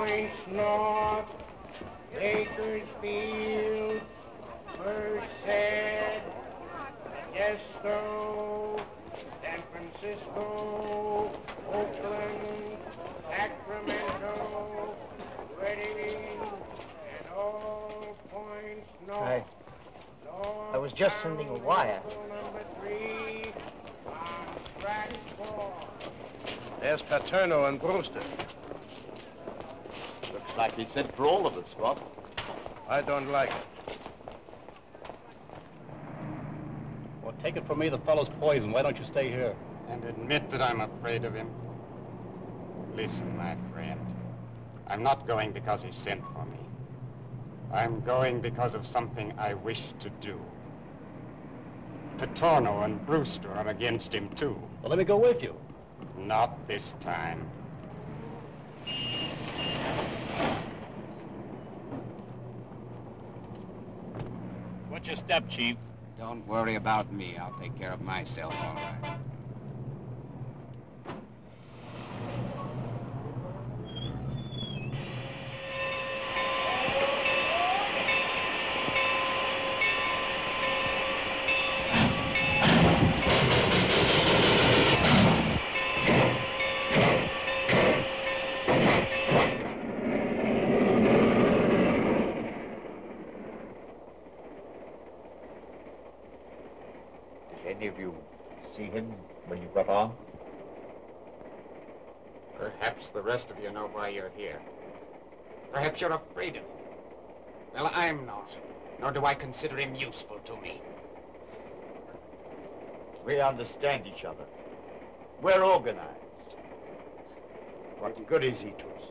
points north, Bakersfield, Merced, Modesto, San Francisco, Oakland, Sacramento, Reading, and all points north. I was just sending a wire. There's Paterno and Brewster. Looks like he sent for all of us, Rob. I don't like it. Well, take it from me, the fellow's poisoned. Why don't you stay here? And admit that I'm afraid of him. Listen, my friend. I'm not going because he sent for me. I'm going because of something I wish to do. Paterno and Brewster are against him, too. Well, let me go with you. Not this time. What's your step, Chief? Don't worry about me. I'll take care of myself, all right. The rest of you know why you're here. Perhaps you're afraid of him. Well, I'm not, nor do I consider him useful to me. We understand each other. We're organized. What good is he to us?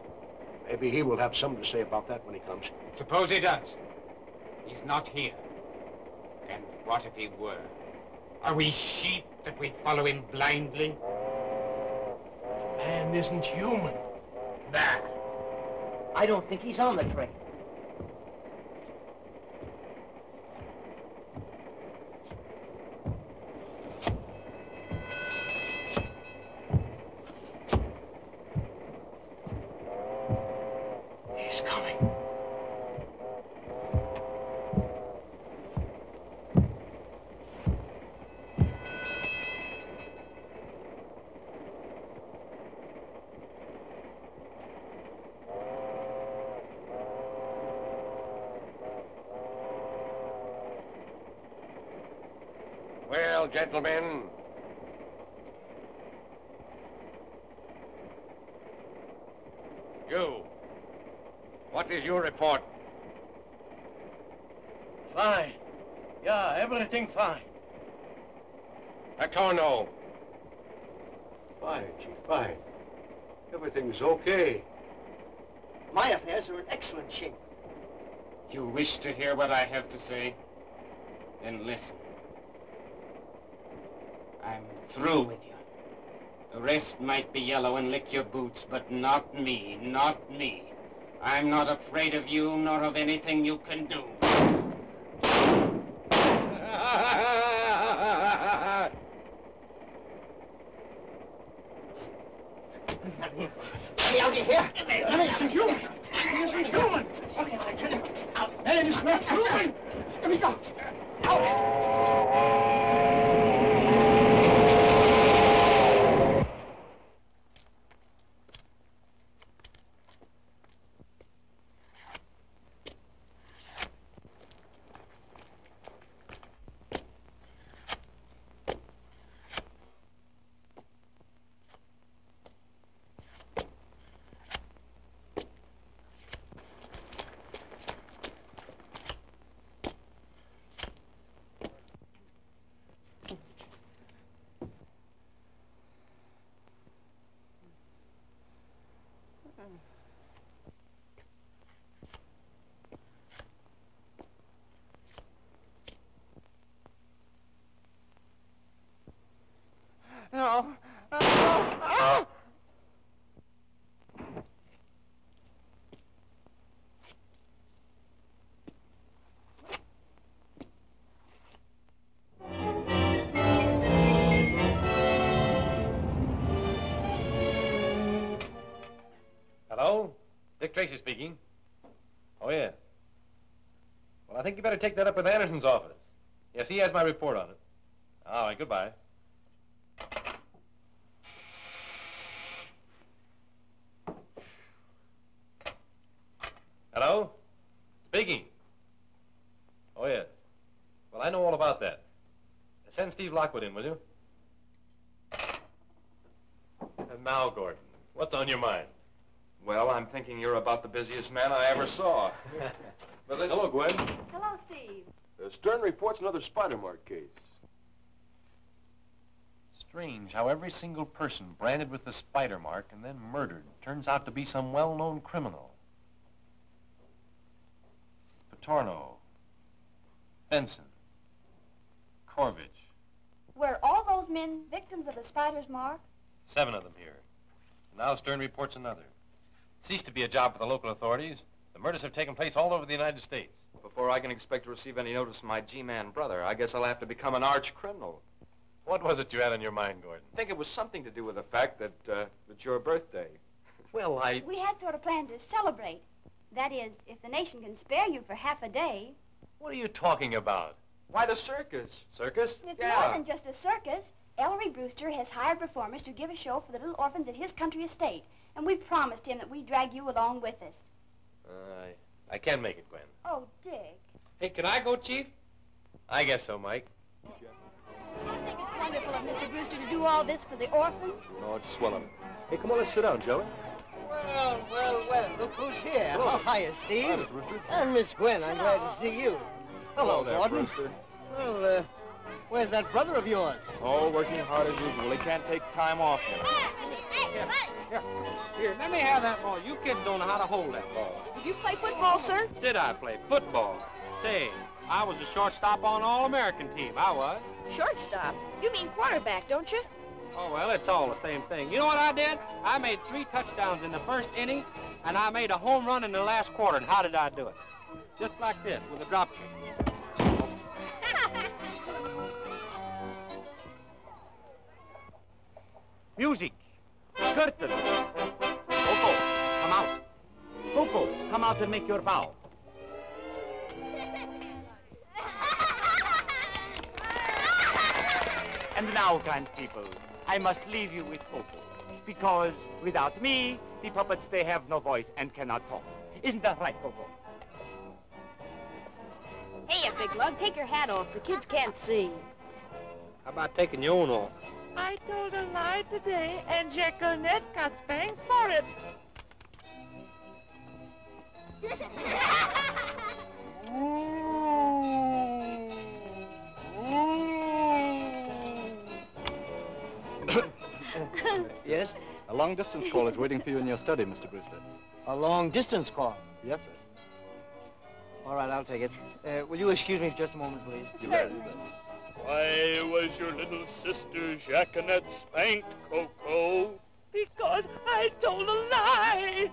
Maybe he will have something to say about that when he comes. Suppose he does. He's not here. And what if he were? Are we sheep that we follow him blindly? Man isn't human. That. I don't think he's on the train. He's coming. Gentlemen, you, what is your report? Fine. Yeah, everything fine. Paterno. Fine, Chief, fine. Everything's okay. My affairs are in excellent shape. You wish to hear what I have to say? Then listen. I'm through with you. The rest might be yellow and lick your boots, but not me, not me. I'm not afraid of you, nor of anything you can do. Get me out of here! That isn't human! That isn't human! I tell you, that is not human! Let me go! Out! Dick Tracy speaking. Oh, yes. Well, I think you better take that up with Anderson's office. Yes, he has my report on it. All right, goodbye. Hello? Speaking. Oh, yes. Well, I know all about that. Send Steve Lockwood in, will you? And now, Gordon, what's on your mind? Well, I'm thinking you're about the busiest man I ever saw. But listen. Hello, Gwen. Hello, Steve. Stern reports another Spider-Mark case. Strange how every single person branded with the Spider-Mark and then murdered turns out to be some well-known criminal. Paterno, Benson, Corvidge. Were all those men victims of the Spider's mark? 7 of them here. Now Stern reports another. It ceased to be a job for the local authorities. The murders have taken place all over the United States. Before I can expect to receive any notice from my G-Man brother, I guess I'll have to become an arch criminal. What was it you had on your mind, Gordon? I think it was something to do with the fact that it's your birthday. Well, we had sort of planned to celebrate. That is, if the nation can spare you for half a day. What are you talking about? Why, the circus. Circus? It's more than just a circus. Ellery Brewster has hired performers to give a show for the little orphans at his country estate. And we promised him that we'd drag you along with us. I can't make it, Gwen. Oh, Dick. Hey, can I go, Chief? I guess so, Mike. Do you think it's wonderful of Mr. Brewster to do all this for the orphans? Oh, it's swell. Hey, come on, let's sit down, shall we? Well, well, well, look who's here. Hello. Oh, hiya, Steve. Hi, Mr. Brewster. And Miss Gwen, I'm glad to see you. Hello, Gordon. Well, where's that brother of yours? Oh, working hard as usual. He can't take time off. Here, let me have that ball. You kids don't know how to hold that ball. Did you play football, sir? Did I play football? Say, I was a shortstop on All-American team. I was. Shortstop? You mean quarterback, don't you? Oh, well, it's all the same thing. You know what I did? I made 3 touchdowns in the first inning, and I made a home run in the last quarter. And how did I do it? Just like this, with a drop kick. Music. Curtain. Coco, come out. Coco, come out and make your bow. And now, kind people, I must leave you with Coco, because without me, the puppets, they have no voice and cannot talk. Isn't that right, Coco? Hey, you big lug, take your hat off. The kids can't see. How about taking your own off? I told a lie today, and Jacqueline got spanked for it. Yes? A long-distance call is waiting for you in your study, Mr. Brewster. A long-distance call? Yes, sir. All right, I'll take it. Will you excuse me for just a moment, please? You bet, you bet. Why was your little sister Jacqueline spanked, Coco? Because I told a lie.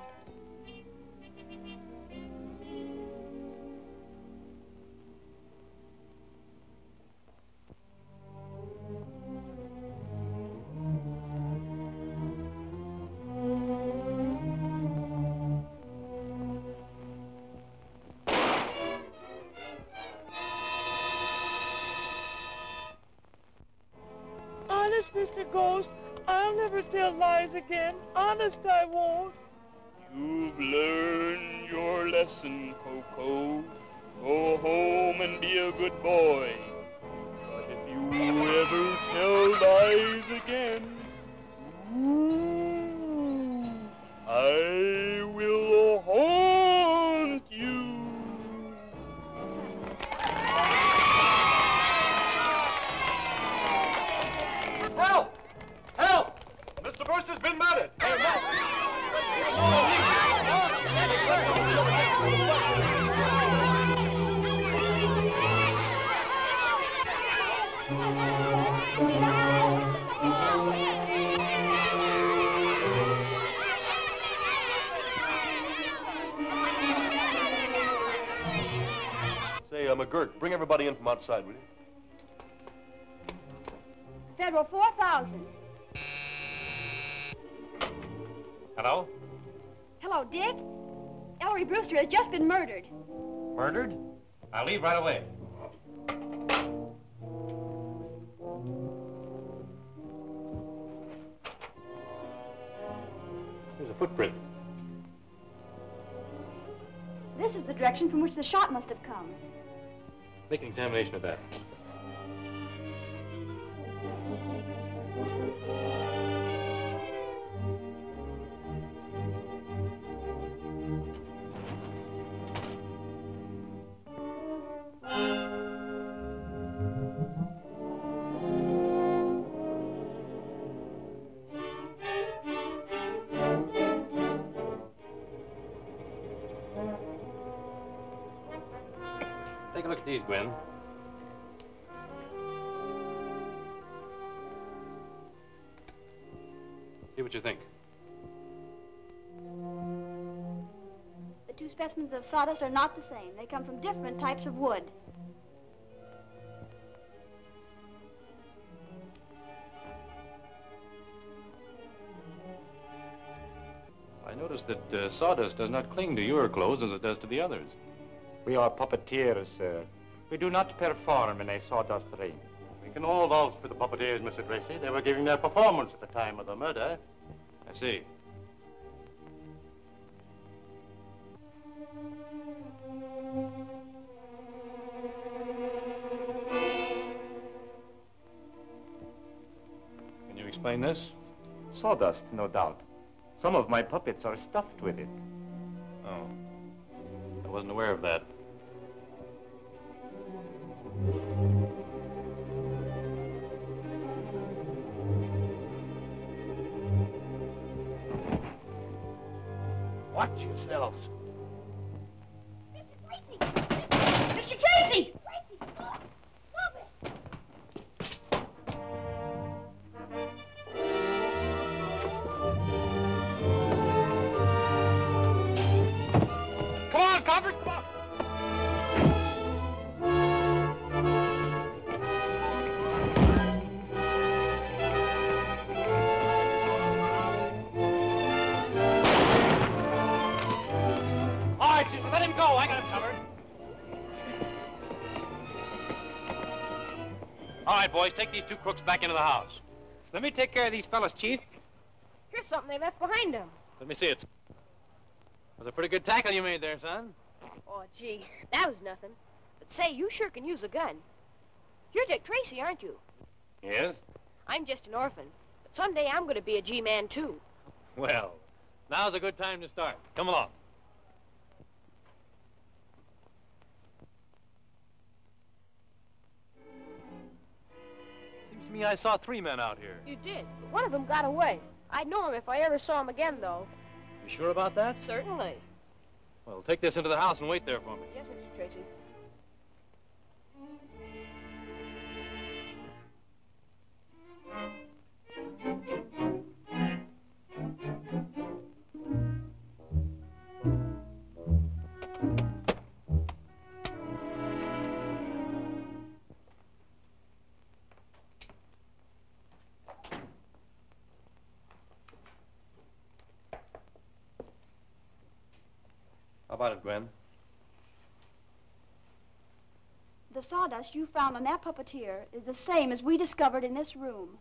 Mr. Ghost, I'll never tell lies again. Honest, I won't. You've learned your lesson, Coco. Go home and be a good boy. But if you ever tell lies again, I will haunt you. Brewster's been murdered. Say, McGirt, bring everybody in from outside, will you? Federal 4,000. Hello? Hello, Dick. Ellery Brewster has just been murdered. Murdered? I'll leave right away. There's a footprint. This is the direction from which the shot must have come. Make an examination of that. Please, Gwen. See what you think. The two specimens of sawdust are not the same. They come from different types of wood. I noticed that sawdust does not cling to your clothes as it does to the others. We are puppeteers, sir. We do not perform in a sawdust ring. We can all vouch for the puppeteers, Mr. Tracy. They were giving their performance at the time of the murder. I see. Can you explain this? Sawdust, no doubt. Some of my puppets are stuffed with it. Oh. I wasn't aware of that. Watch yourselves. Mr. Tracy! Mr. Tracy! Tracy! Stop it! Come on, Copper! Come on! Boys, take these two crooks back into the house. Let me take care of these fellas, Chief. Here's something they left behind them. Let me see it. Was a pretty good tackle you made there, son. Oh, gee, that was nothing. But say, you sure can use a gun. You're Dick Tracy, aren't you? Yes. I'm just an orphan, but someday I'm going to be a G-Man, too. Well, now's a good time to start. Come along. I saw three men out here. You did? But one of them got away. I'd know him if I ever saw him again, though. You sure about that? Certainly. Well, take this into the house and wait there for me. Yes, Mr. Tracy. How about it, Gwen? The sawdust you found on that puppeteer is the same as we discovered in this room.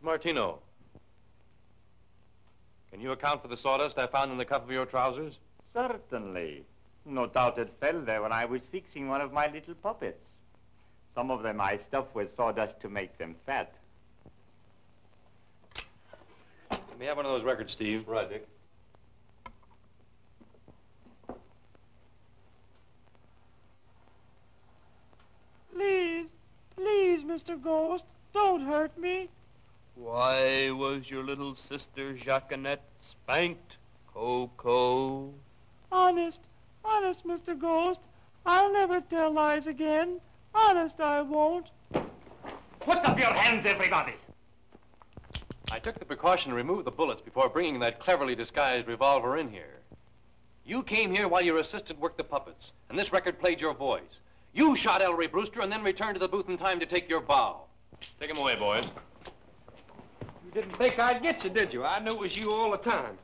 Mr. Martino, can you account for the sawdust I found in the cuff of your trousers? Certainly. No doubt it fell there when I was fixing one of my little puppets. Some of them I stuffed with sawdust to make them fat. Let me have one of those records, Steve. Right, Dick. Please, please, Mr. Ghost, don't hurt me. Why was your little sister, Jaquenette, spanked, Coco? Honest, honest, Mr. Ghost, I'll never tell lies again. Honest, I won't. Put up your hands, everybody! I took the precaution to remove the bullets before bringing that cleverly disguised revolver in here. You came here while your assistant worked the puppets, and this record played your voice. You shot Ellery Brewster and then returned to the booth in time to take your bow. Take him away, boys. You Didn't think I'd get you, did you? I knew it was you all the time.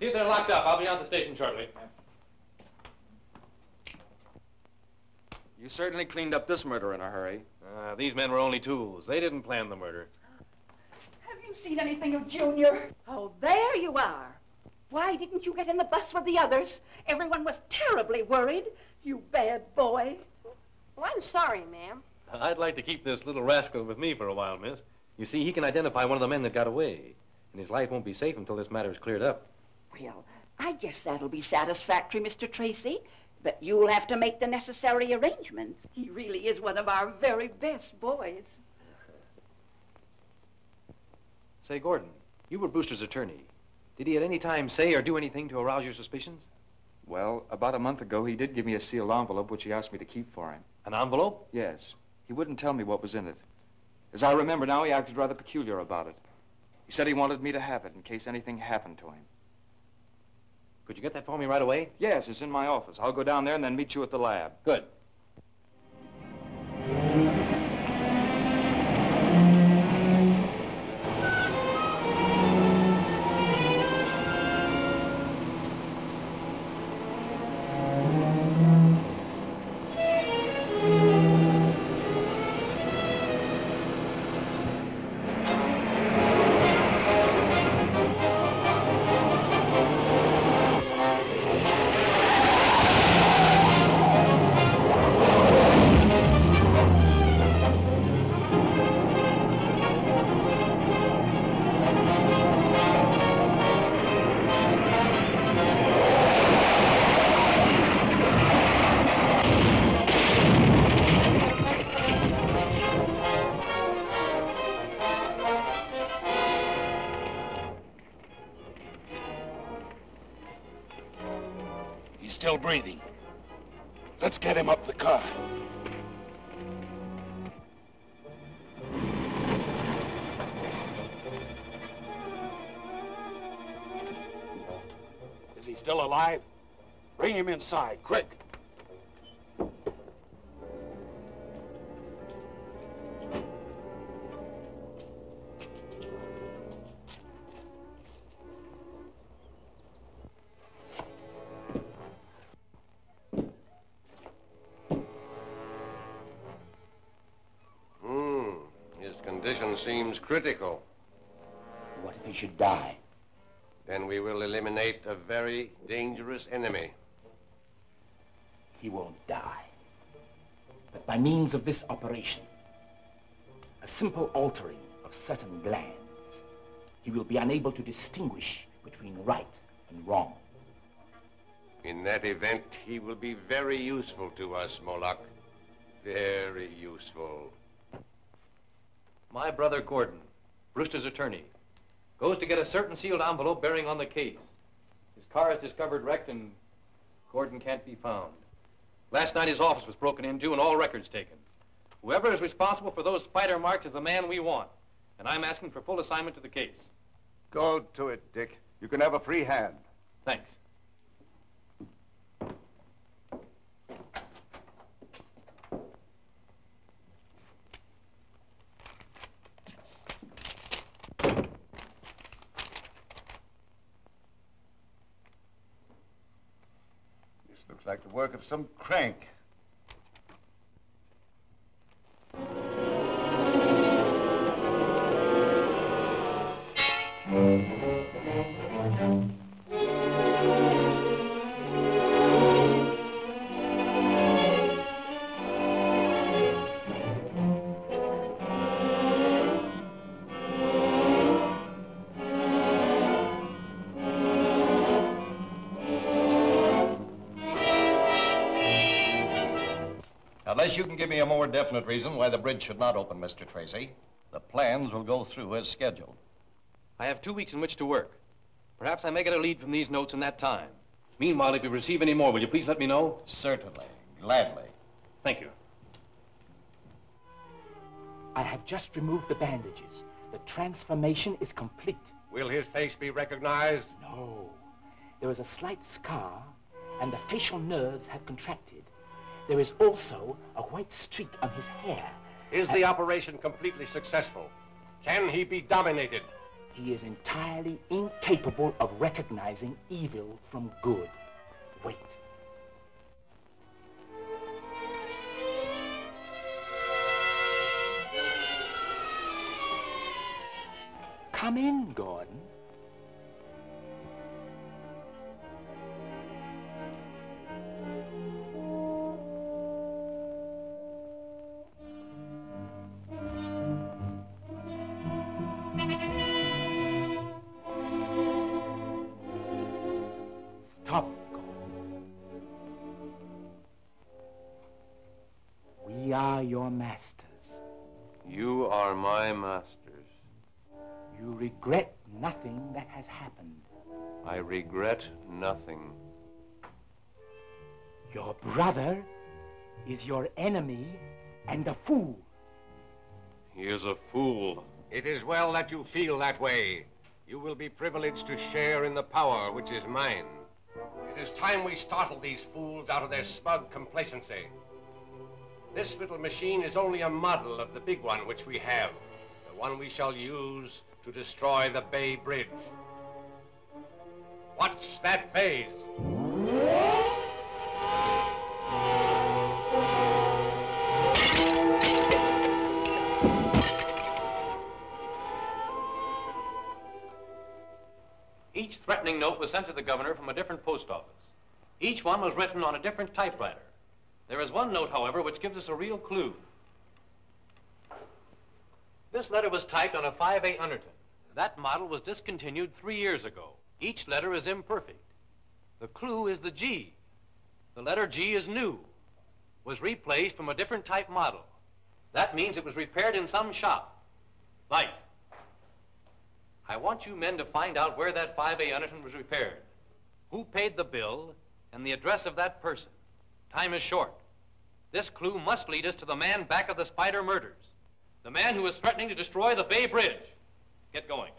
See if they're locked up. I'll be out at the station shortly. You certainly cleaned up this murder in a hurry. These men were only tools. They didn't plan the murder. Have you seen anything of Junior? Oh, there you are. Why didn't you get in the bus with the others? Everyone was terribly worried. You bad boy. Well, I'm sorry, ma'am. I'd like to keep this little rascal with me for a while, miss. You see, he can identify one of the men that got away. And his life won't be safe until this matter is cleared up. Well, I guess that'll be satisfactory, Mr. Tracy. But you'll have to make the necessary arrangements. He really is one of our very best boys. Say, Gordon, you were Brewster's attorney. Did he at any time say or do anything to arouse your suspicions? Well, about a month ago, he did give me a sealed envelope, which he asked me to keep for him. An envelope? Yes. He wouldn't tell me what was in it. As I remember now, he acted rather peculiar about it. He said he wanted me to have it in case anything happened to him. Could you get that for me right away? Yes, it's in my office. I'll go down there and then meet you at the lab. Good. Still breathing. Let's get him up the car. Is he still alive? Bring him inside, quick. Seems critical. What if he should die? Then we will eliminate a very dangerous enemy. He won't die. But by means of this operation, a simple altering of certain glands, he will be unable to distinguish between right and wrong. In that event, he will be very useful to us, Moloch. Very useful. My brother, Gordon, Brewster's attorney, goes to get a certain sealed envelope bearing on the case. His car is discovered wrecked and Gordon can't be found. Last night his office was broken into and all records taken. Whoever is responsible for those spider marks is the man we want. And I'm asking for full assignment to the case. Go to it, Dick. You can have a free hand. Thanks. Like the work of some crank. Unless you can give me a more definite reason why the bridge should not open, Mr. Tracy, the plans will go through as scheduled. I have 2 weeks in which to work. Perhaps I may get a lead from these notes in that time. Meanwhile, if you receive any more, will you please let me know? Certainly. Gladly. Thank you. I have just removed the bandages. The transformation is complete. Will his face be recognized? No. There is a slight scar, and the facial nerves have contracted. There is also a white streak on his hair. Is the operation completely successful? Can he be dominated? He is entirely incapable of recognizing evil from good. Wait. Come in, Gordon. Stop, Gordon. We are your masters. You are my master. You regret nothing that has happened. I regret nothing. Your brother is your enemy and a fool. He is a fool. It is well that you feel that way. You will be privileged to share in the power which is mine. It is time we startled these fools out of their smug complacency. This little machine is only a model of the big one which we have, the one we shall use to destroy the Bay Bridge. Watch that phase. Each threatening note was sent to the governor from a different post office. Each one was written on a different typewriter. There is one note, however, which gives us a real clue. This letter was typed on a 5A Underton. That model was discontinued 3 years ago. Each letter is imperfect. The clue is the G. The letter G is new. Was replaced from a different type model. That means it was repaired in some shop. Light. I want you men to find out where that 5A Underton was repaired, who paid the bill, and the address of that person. Time is short. This clue must lead us to the man back of the spider murders. The man who is threatening to destroy the Bay Bridge. Get going.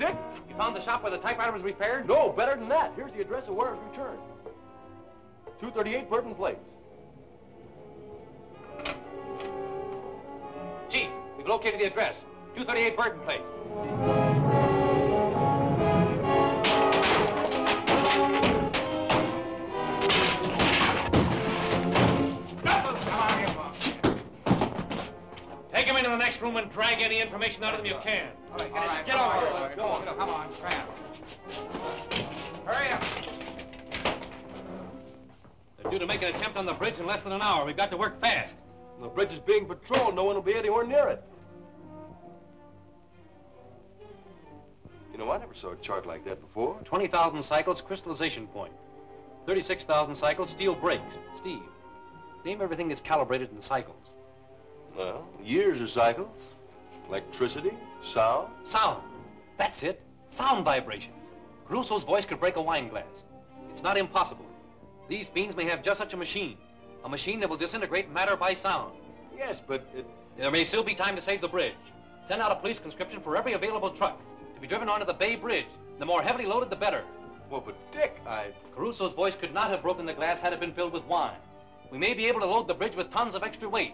Dick, you found the shop where the typewriter was repaired? No, better than that. Here's the address of where it was returned. 238 Burton Place. Chief, we've located the address. 238 Burton Place. Into the next room and drag any information out of them you can. All right, get over here. Go on, come on, hurry up. They're due to make an attempt on the bridge in less than an hour. We've got to work fast. The bridge is being patrolled. No one will be anywhere near it. You know, I never saw a chart like that before. 20,000 cycles crystallization point. 36,000 cycles steel brakes. Steve, name everything that's calibrated in cycles. Well, years of cycles, electricity, sound. Sound, that's it, sound vibrations. Crusoe's voice could break a wine glass. It's not impossible. These fiends may have just such a machine that will disintegrate matter by sound. Yes, but it... There may still be time to save the bridge. Send out a police conscription for every available truck to be driven onto the Bay Bridge. The more heavily loaded, the better. Well, but Dick, Crusoe's voice could not have broken the glass had it been filled with wine. We may be able to load the bridge with tons of extra weight,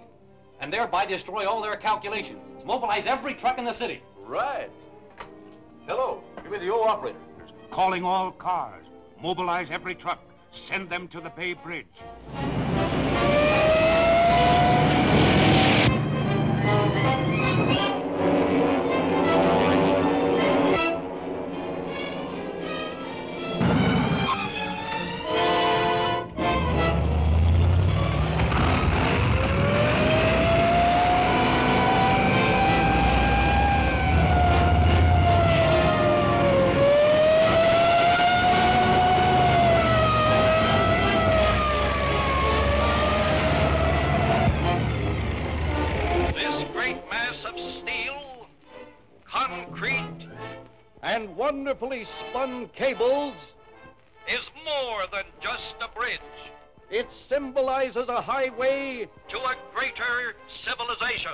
and thereby destroy all their calculations. Mobilize every truck in the city. Right. Hello, give me the old operator. Calling all cars. Mobilize every truck. Send them to the Bay Bridge. and wonderfully spun cables is more than just a bridge. It symbolizes a highway to a greater civilization.